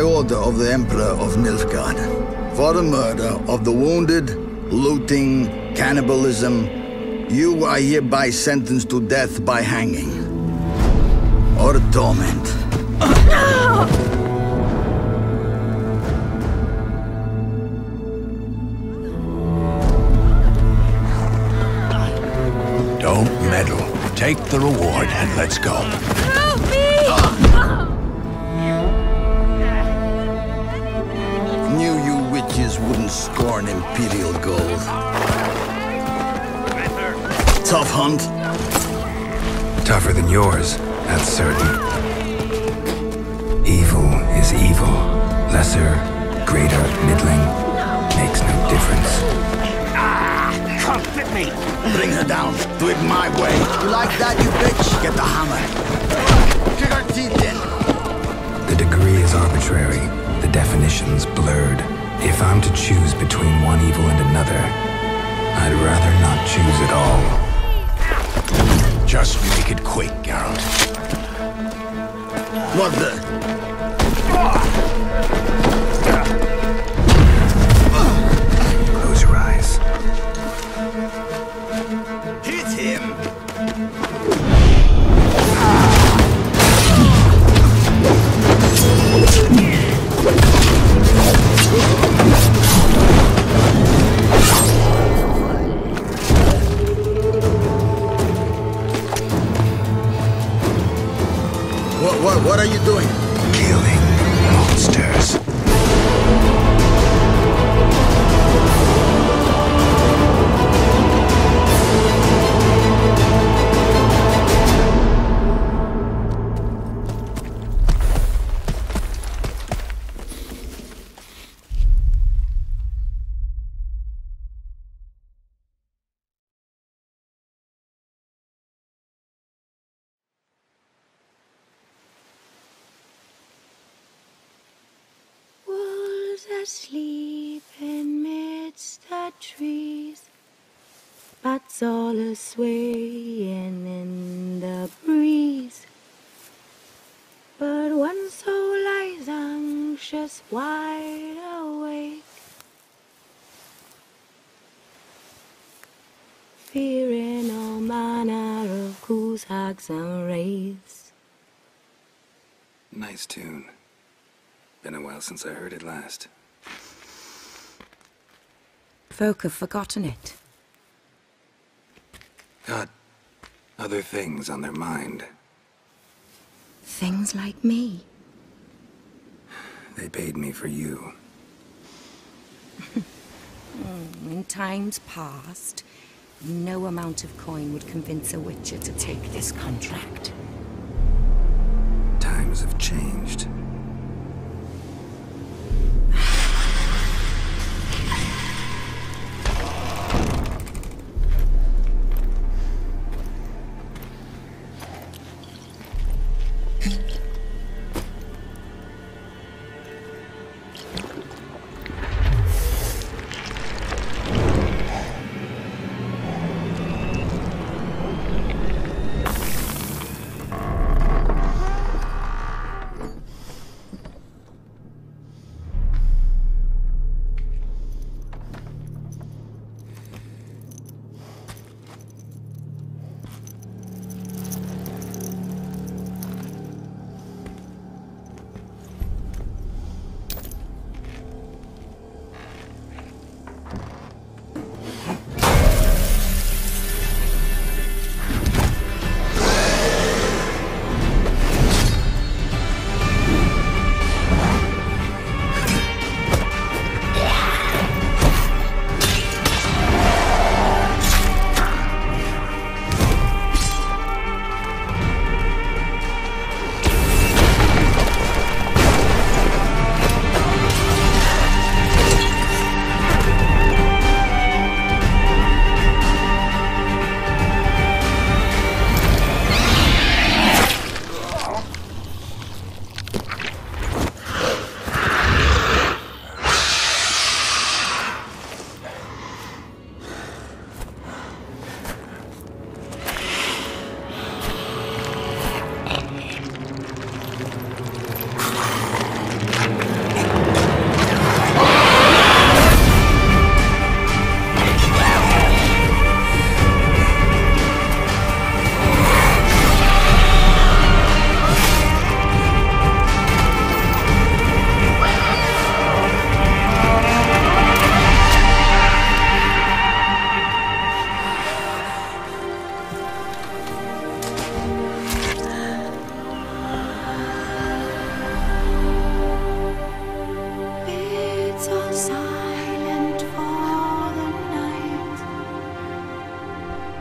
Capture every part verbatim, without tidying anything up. by order of the Emperor of Nilfgaard, for the murder of the wounded, looting, cannibalism. You are hereby sentenced to death by hanging, or torment. Don't meddle. Take the reward and let's go. Help me! Knew you witches wouldn't scorn imperial gold. Tough hunt. Tougher than yours, that's certain. Evil is evil. Lesser, greater, middling. Makes no difference. Ah! Come fit me! Bring her down. Do it my way. You like that, you bitch? Get the hammer. Kick her teeth in. The degree is arbitrary. The definitions blurred. If I'm to choose between one evil and another, I'd rather not choose at all. Just make it quick, Geralt. What the? Close your eyes. Hit him! What, what, what are you doing? Killing monsters. Asleep amidst the trees, but all a swaying in the breeze. But one soul lies anxious, wide awake, fearing all manner of coos, hags, and wraiths. Nice tune. Been a while since I heard it last. Folk have forgotten it. Got other things on their mind. Things like me. They paid me for you. In times past, no amount of coin would convince a Witcher to take this contract. Times have changed.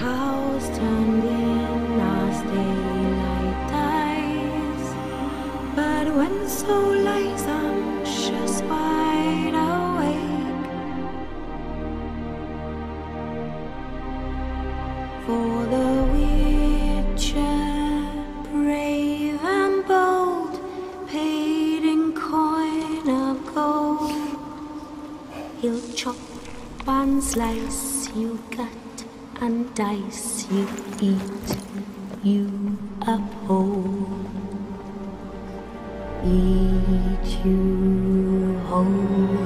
Cows turned in as daylight dies. But when so lies anxious wide awake, for the Witcher brave and bold, paid in coin of gold, he'll chop and slice you gut and dice you eat, you uphold, eat you whole.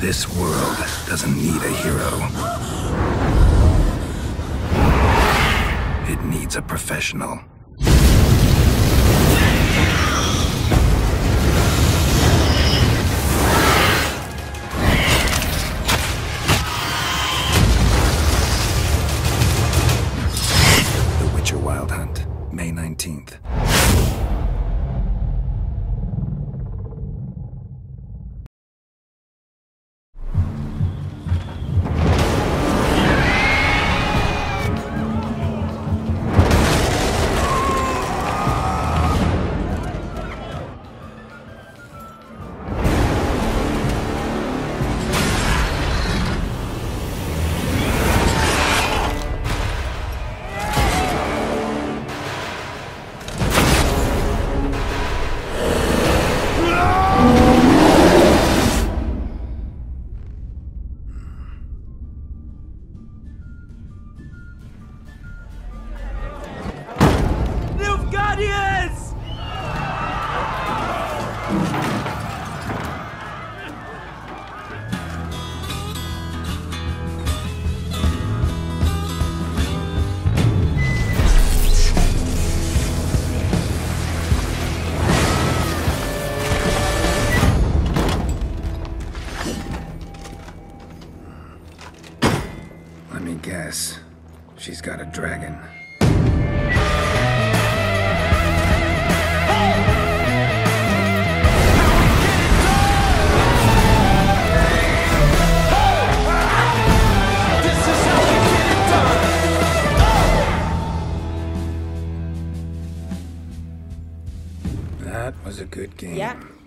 This world doesn't need a hero. It needs a professional. The Witcher Wild Hunt, May nineteenth. guess. She's got a dragon. That was a good game. Yeah.